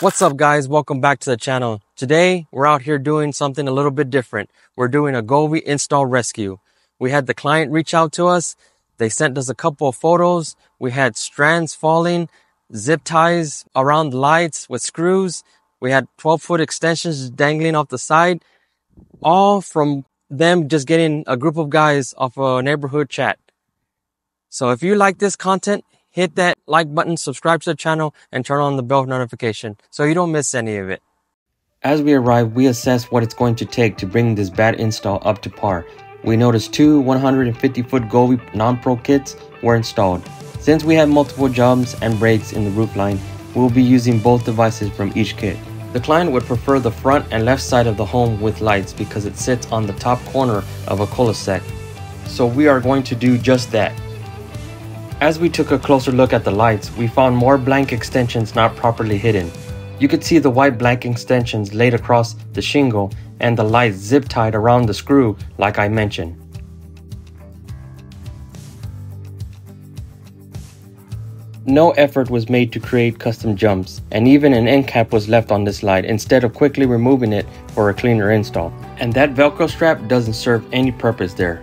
What's up, guys? Welcome back to the channel. Today we're out here doing something a little bit different. We're doing a Govee install rescue. We had the client reach out to us. They sent us a couple of photos. We had strands falling, zip ties around lights with screws. We had 12-foot extensions dangling off the side, all from them just getting a group of guys off a neighborhood chat. So if you like this content, hit that like button, subscribe to the channel, and turn on the bell notification so you don't miss any of it. As we arrive, we assess what it's going to take to bring this bad install up to par. We noticed two 150-foot Govee non-pro kits were installed. Since we have multiple jobs and breaks in the roof line, we will be using both devices from each kit. The client would prefer the front and left side of the home with lights because it sits on the top corner of a cul-de-sac. So we are going to do just that. As we took a closer look at the lights, we found more blank extensions not properly hidden. You could see the white blank extensions laid across the shingle and the lights zip-tied around the screw like I mentioned. No effort was made to create custom jumps, and even an end cap was left on this light instead of quickly removing it for a cleaner install. And that Velcro strap doesn't serve any purpose there.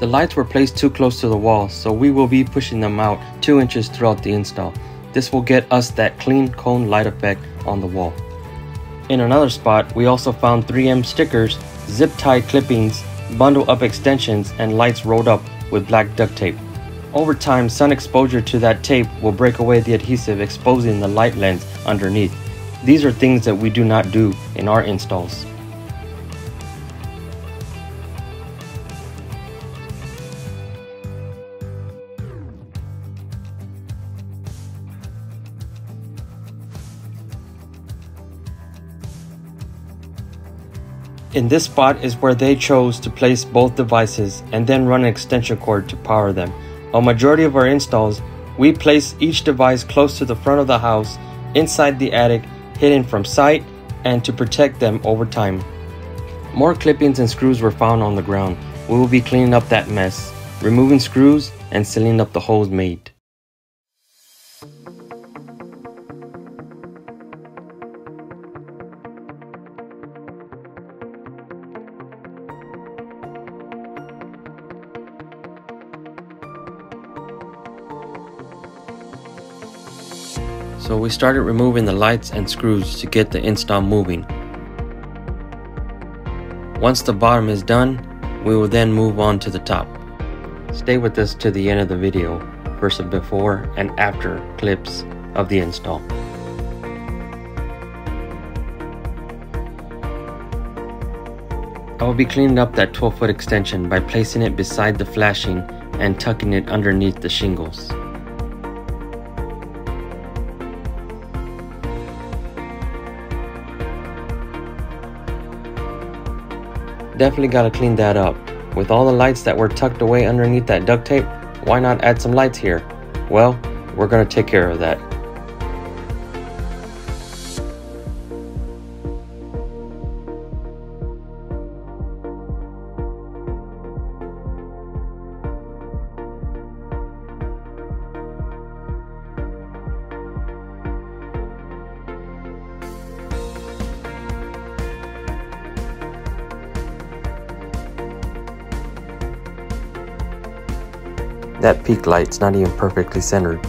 The lights were placed too close to the wall, so we will be pushing them out 2 inches throughout the install. This will get us that clean cone light effect on the wall. In another spot, we also found 3M stickers, zip tie clippings, bundle up extensions, and lights rolled up with black duct tape. Over time, sun exposure to that tape will break away the adhesive, exposing the light lens underneath. These are things that we do not do in our installs. In this spot is where they chose to place both devices and then run an extension cord to power them. A majority of our installs, we place each device close to the front of the house, inside the attic, hidden from sight, and to protect them over time. More clippings and screws were found on the ground. We will be cleaning up that mess, removing screws, and sealing up the holes made. So we started removing the lights and screws to get the install moving. Once the bottom is done, we will then move on to the top. Stay with us to the end of the video for some before and after clips of the install. I will be cleaning up that 12-foot extension by placing it beside the flashing and tucking it underneath the shingles. Definitely gotta clean that up. With all the lights that were tucked away underneath that duct tape, why not add some lights here? Well, we're gonna take care of that. That peak light's not even perfectly centered.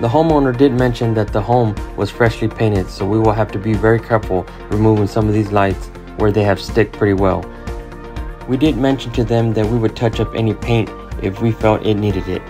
The homeowner did mention that the home was freshly painted, so we will have to be very careful removing some of these lights where they have stuck pretty well. We did mention to them that we would touch up any paint if we felt it needed it.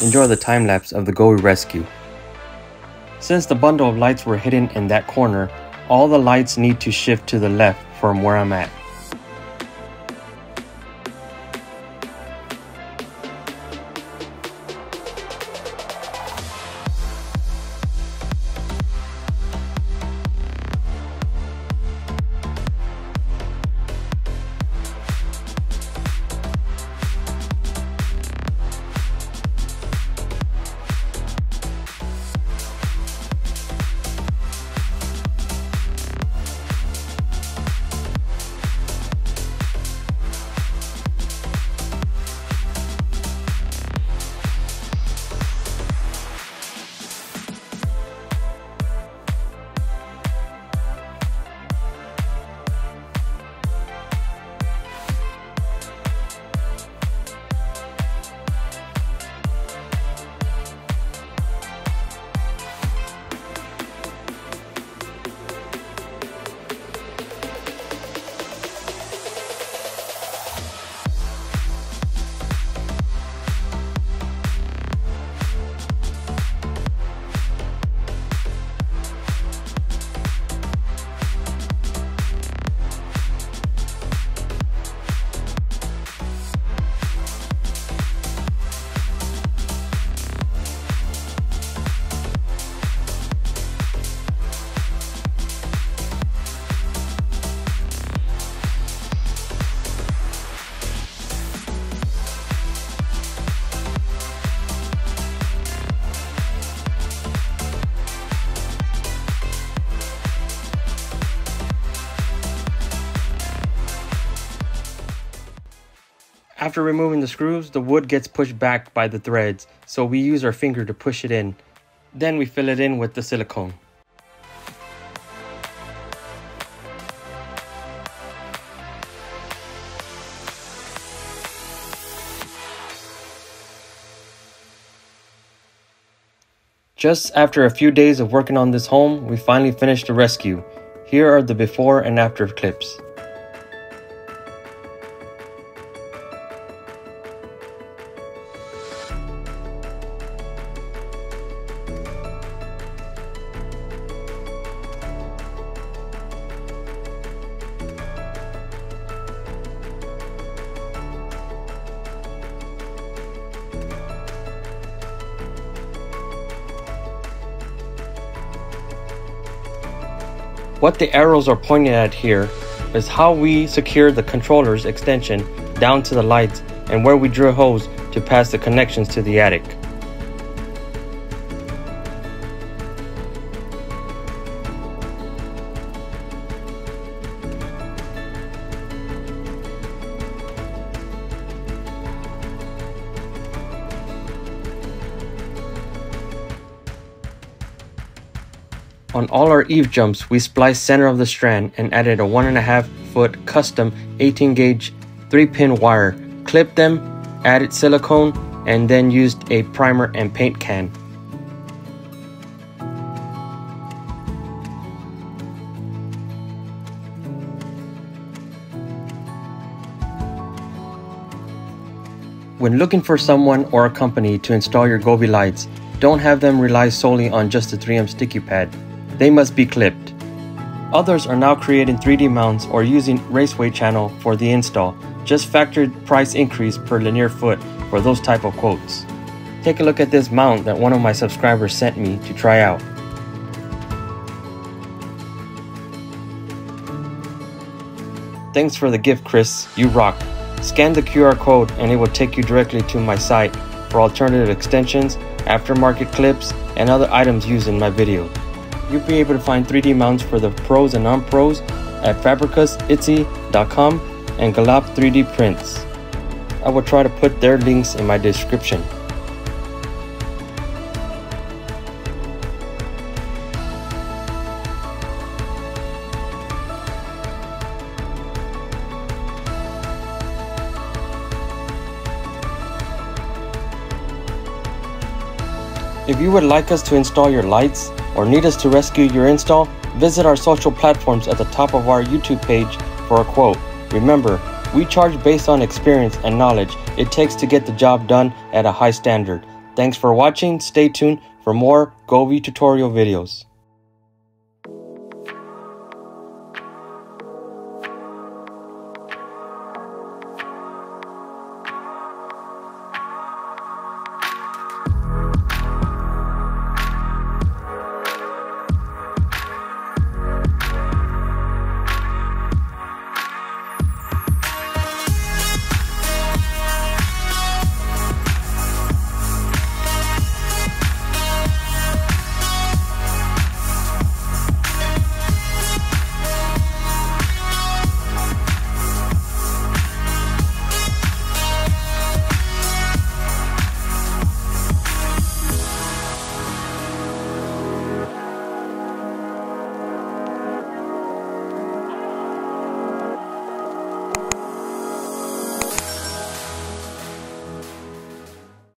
Enjoy the time-lapse of the Govee rescue. Since the bundle of lights were hidden in that corner, all the lights need to shift to the left from where I'm at. After removing the screws, the wood gets pushed back by the threads, so we use our finger to push it in. Then we fill it in with the silicone. Just after a few days of working on this home, we finally finished the rescue. Here are the before and after clips. What the arrows are pointing at here is how we secure the controller's extension down to the lights and where we drill holes to pass the connections to the attic. On all our eave jumps, we spliced center of the strand and added a 1.5-foot custom 18-gauge 3-pin wire, clipped them, added silicone, and then used a primer and paint can. When looking for someone or a company to install your Govee lights, don't have them rely solely on just the 3M sticky pad. They must be clipped. Others are now creating 3D mounts or using raceway channel for the install. Just factor price increase per linear foot for those type of quotes. Take a look at this mount that one of my subscribers sent me to try out. Thanks for the gift, Chris. You rock. Scan the QR code and it will take you directly to my site for alternative extensions, aftermarket clips, and other items used in my video. You'll be able to find 3D mounts for the pros and non-pros at fabricusitsy.com and Gelap 3D prints. I will try to put their links in my description. If you would like us to install your lights or need us to rescue your install, visit our social platforms at the top of our YouTube page for a quote. Remember, we charge based on experience and knowledge it takes to get the job done at a high standard. Thanks for watching. Stay tuned for for more Govee tutorial videos.